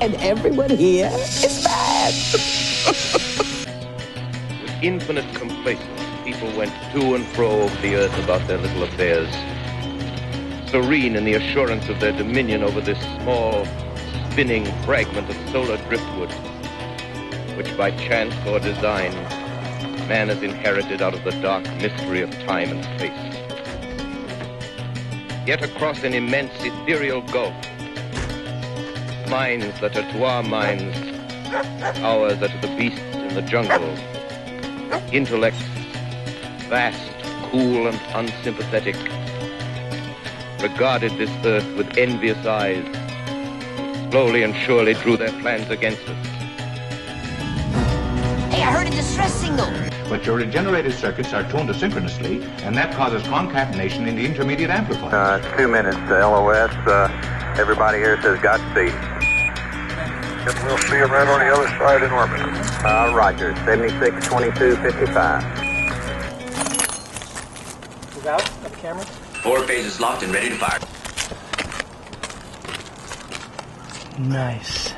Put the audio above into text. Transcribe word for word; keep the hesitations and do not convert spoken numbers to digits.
and everyone here is mad. With infinite complacency, people went to and fro over the earth about their little affairs, serene in the assurance of their dominion over this small, spinning fragment of solar driftwood, which by chance or design, man has inherited out of the dark mystery of time and space. Yet across an immense ethereal gulf, minds that are to our minds, ours that are the beasts in the jungle, intellects vast, cool, and unsympathetic, regarded this earth with envious eyes, slowly and surely drew their plans against us. Hey, I heard a distress signal. But your regenerated circuits are tuned asynchronously, and that causes concatenation in the intermediate amplifier. Uh, two minutes, uh, L O S. Uh, everybody here says Godspeed. And we'll see them right on the other side in orbit. Uh, Roger, seventy-six twenty-two fifty-five. Out of the camera. Four phases locked and ready to fire. Nice.